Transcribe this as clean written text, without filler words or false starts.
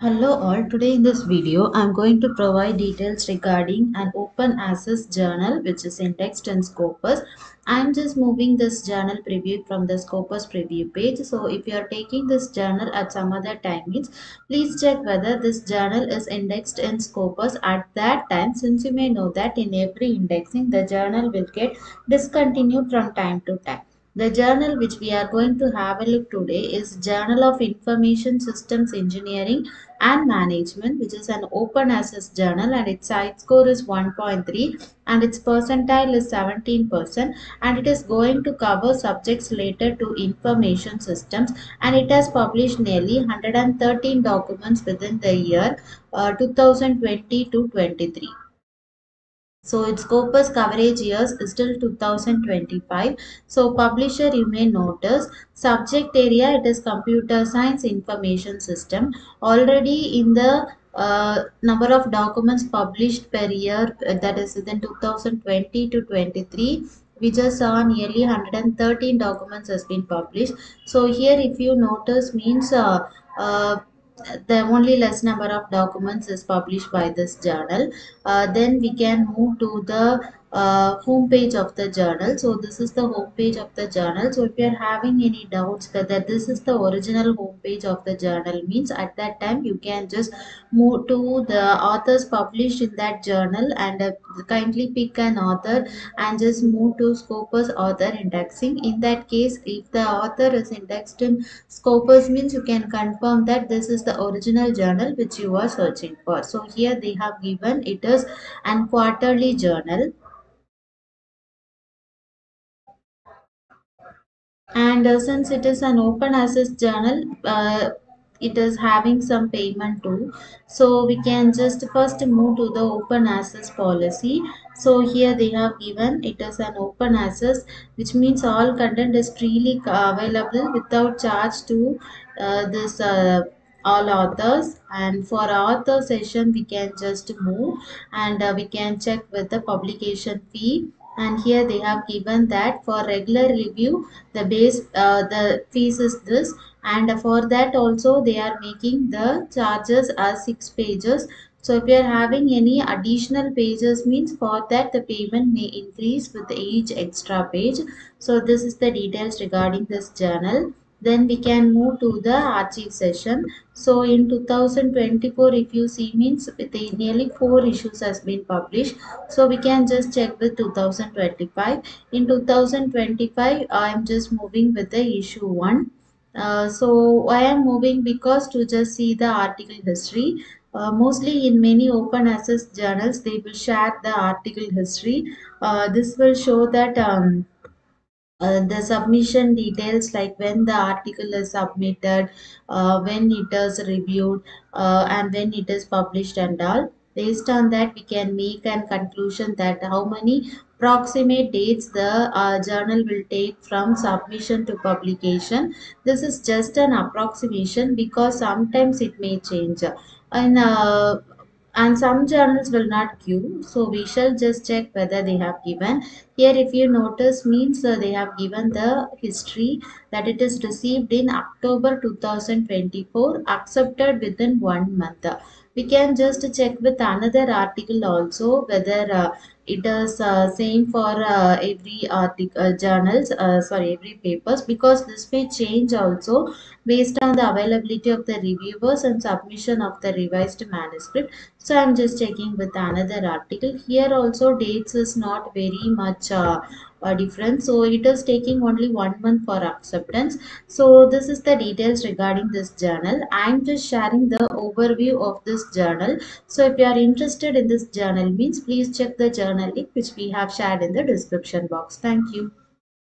Hello all, today in this video I am going to provide details regarding an open access journal which is indexed in Scopus. I am just moving this journal preview from the Scopus preview page. So if you are taking this journal at some other time means, please check whether this journal is indexed in Scopus at that time, since you may know that in every indexing the journal will get discontinued from time to time. The journal which we are going to have a look today is Journal of Information Systems Engineering and Management, which is an open access journal, and its site score is 1.3 and its percentile is 17%, and it is going to cover subjects related to information systems, and it has published nearly 113 documents within the year 2020 to 23. So its Scopus coverage years is till 2025. So publisher, you may notice subject area, it is computer science information system. Already in the number of documents published per year, that is within 2020 to 23, we just saw nearly 113 documents has been published. So here if you notice means the only less number of documents is published by this journal. Then we can move to the home page of the journal. So this is the home page of the journal. So if you are having any doubts whether this is the original home page of the journal means, at that time you can just move to the authors published in that journal and kindly pick an author and just move to Scopus author indexing. In that case, if the author is indexed in Scopus means, you can confirm that this is the original journal which you are searching for. So here they have given it is an quarterly journal. And since it is an open access journal, it is having some payment too. So we can just first move to the open access policy. So here they have given it is an open access, which means all content is freely available without charge to all authors. And for author session we can just move and we can check with the publication fee. And here they have given that for regular review the base the fees is this, and for that also they are making the charges as 6 pages. So if you are having any additional pages means, for that the payment may increase with each extra page. So this is the details regarding this journal. Then we can move to the archive session. So in 2024 if you see means, nearly 4 issues has been published. So we can just check with 2025. In 2025 I am just moving with the issue 1. So I am moving because to just see the article history. Mostly in many open access journals they will share the article history. This will show that the submission details, like when the article is submitted, when it is reviewed, and when it is published and all. Based on that we can make a conclusion that how many approximate dates the journal will take from submission to publication. This is just an approximation because sometimes it may change, and some journals will not give. So we shall just check whether they have given. Here if you notice means, they have given the history that it is received in October 2024, accepted within 1 month. We can just check with another article also whether it is same for every article journals, every papers, because this may change also based on the availability of the reviewers and submission of the revised manuscript. So I am just checking with another article. Here also dates is not very much different. So it is taking only 1 month for acceptance. So this is the details regarding this journal. I am just sharing the overview of this journal. So if you are interested in this journal means, please check the journal link which we have shared in the description box. Thank you.